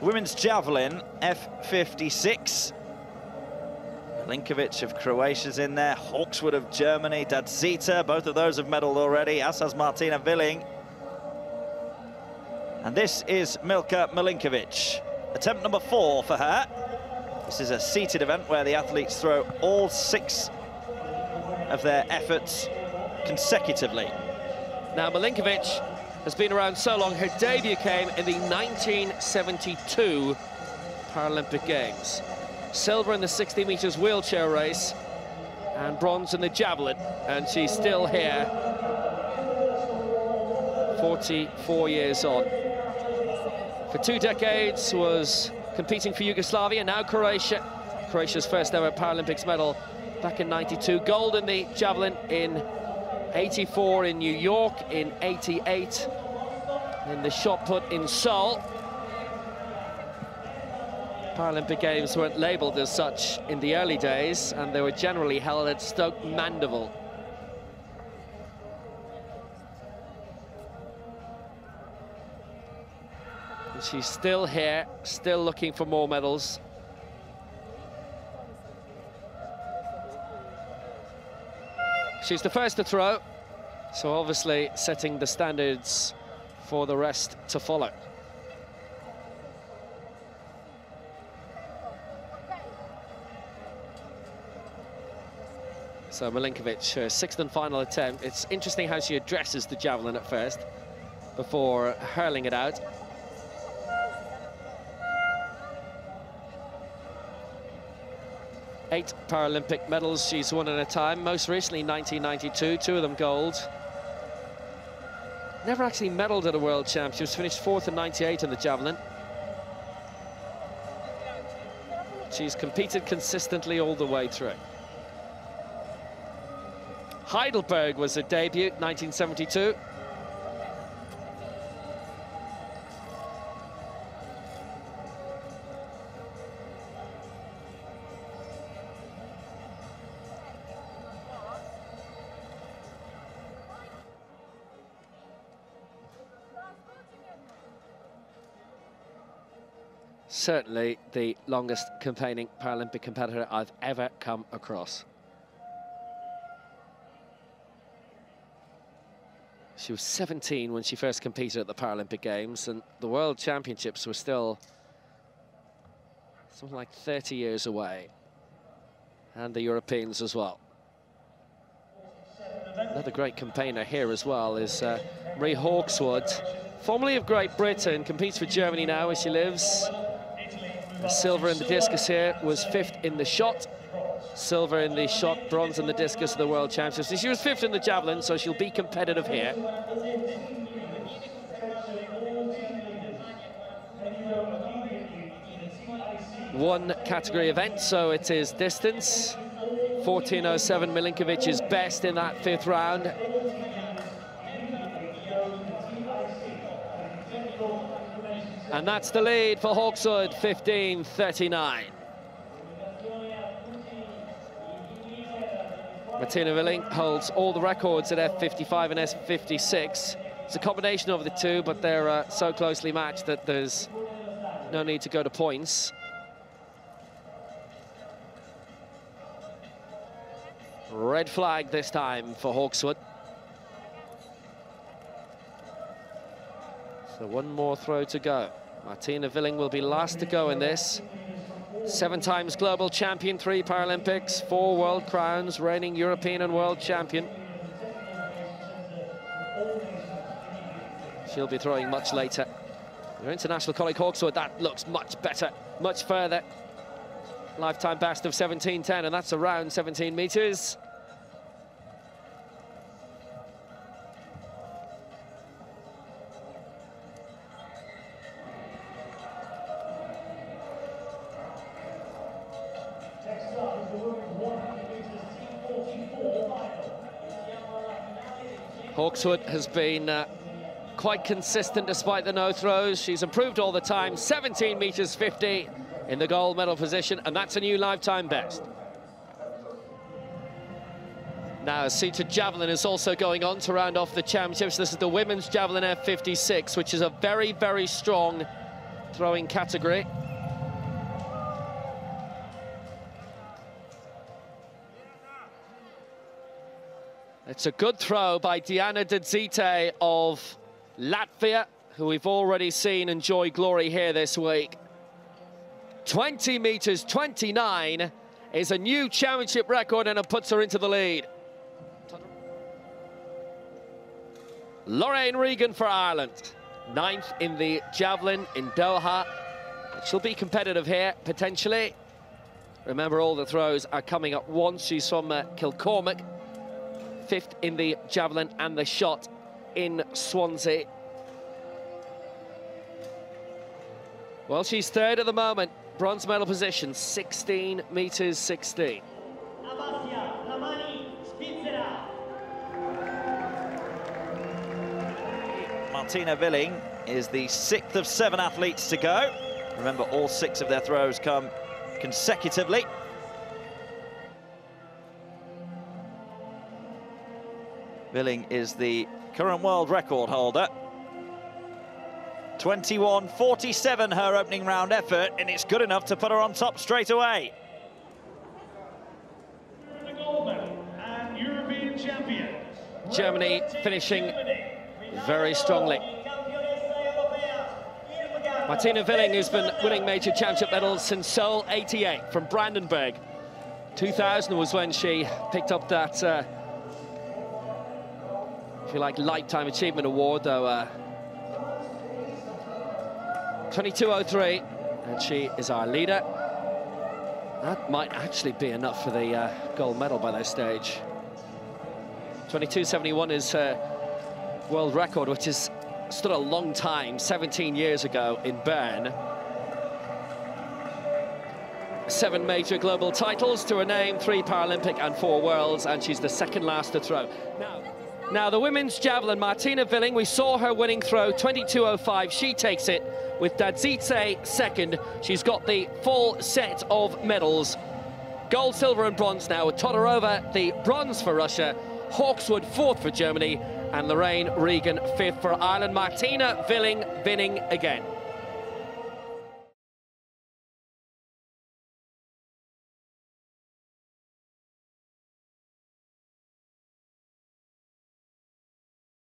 Women's javelin, F56. Milinkovic of Croatia's in there, Hawkswood of Germany, Dadzīte, both of those have medalled already, as has Martina Willing. And this is Milka Milinkovic, attempt number 4 for her. This is a seated event where the athletes throw all 6 of their efforts consecutively. Now Milinkovic has been around so long, her debut came in the 1972 Paralympic Games. Silver in the 60 metres wheelchair race and bronze in the javelin, and she's still here 44 years on. For 2 decades was competing for Yugoslavia, now Croatia. Croatia's first ever Paralympics medal back in '92. Gold in the javelin in '84 in New York, in '88 in the shot put in Seoul. Paralympic Games weren't labelled as such in the early days, and they were generally held at Stoke Mandeville. And she's still here, still looking for more medals. She's the first to throw, so obviously setting the standards for the rest to follow. So Milinkovic, her 6th and final attempt. It's interesting how she addresses the javelin at first before hurling it out. Eight Paralympic medals she's won at a time, most recently 1992, 2 of them gold. Never actually medalled at a World Champ. She was finished 4th in '98 in the javelin. She's competed consistently all the way through. Heidelberg was her debut, 1972. Certainly the longest campaigning Paralympic competitor I've ever come across. She was 17 when she first competed at the Paralympic Games, and the World Championships were still something like 30 years away, and the Europeans as well. Another great campaigner here as well is Marie Hawkswood, formerly of Great Britain, competes for Germany now where she lives. Silver in the discus here, was 5th in the shot. Silver in the shot, bronze in the discus of the World Championships. She was 5th in the javelin, so she'll be competitive here. One category event, so it is distance. 14.07 Milinkovic is best in that 5th round. And that's the lead for Hawkswood, 15.39. Martina Willing holds all the records at F55 and F56. It's a combination of the 2, but they're so closely matched that there's no need to go to points. Red flag this time for Hawkswood. So one more throw to go. Martina Willing will be last to go in this. 7 times global champion, 3 Paralympics, 4 world crowns, reigning European and world champion. She'll be throwing much later. Your international colleague Hawkswood, that looks much better, much further. Lifetime best of 17.10, and that's around 17 metres. Hawkswood has been quite consistent despite the no throws. She's improved all the time, 17 metres 50 in the gold medal position, and that's a new lifetime best. Now, seated javelin is also going on to round off the championships. This is the women's javelin F56, which is a very, very strong throwing category. It's a good throw by Diana Dadzīte of Latvia, who we've already seen enjoy glory here this week. 20 metres 29 is a new championship record, and it puts her into the lead. Lorraine Regan for Ireland, 9th in the javelin in Doha. She'll be competitive here, potentially. Remember, all the throws are coming up once. She's from Kilcormack, 5th in the javelin and the shot in Swansea. Well, she's 3rd at the moment. Bronze medal position, 16 metres 16. Martina Willing is the 6th of 7 athletes to go. Remember, all 6 of their throws come consecutively. Willing is the current world record holder. 21.47 her opening round effort, and it's good enough to put her on top straight away. The gold medal and European champions. Germany finishing very strongly. Martina Willing, who's been winning major championship medals since Seoul '88 from Brandenburg. 2000 was when she picked up that, if you like, lifetime achievement award, though. 22.03, and she is our leader. That might actually be enough for the gold medal by this stage. 22.71 is her world record, which is stood a long time, 17 years ago in Bern. 7 major global titles to her name, 3 Paralympic and 4 Worlds, and she's the second last to throw. Now the women's javelin, Martina Willing, we saw her winning throw, 22.05. She takes it with Dadzīte second. She's got the full set of medals. Gold, silver and bronze now, with Todorova, the bronze for Russia, Hawkswood 4th for Germany, and Lorraine Regan 5th for Ireland. Martina Willing winning again.